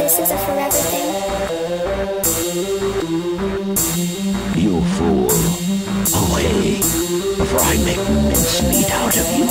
this is a forever thing. You fool. Away, before I make mincemeat out of you.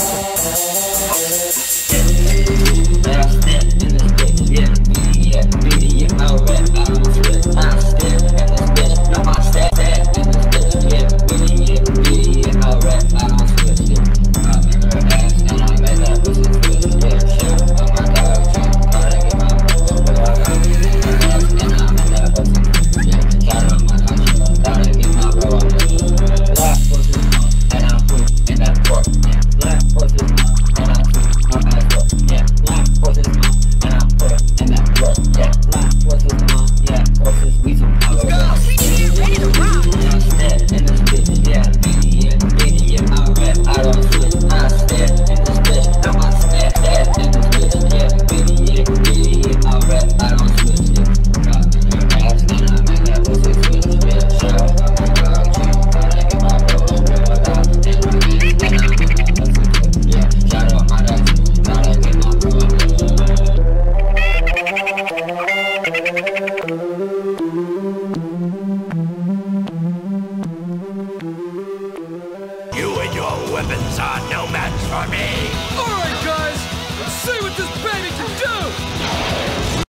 Weapons are no match for me! Alright guys, let's see what this baby can do!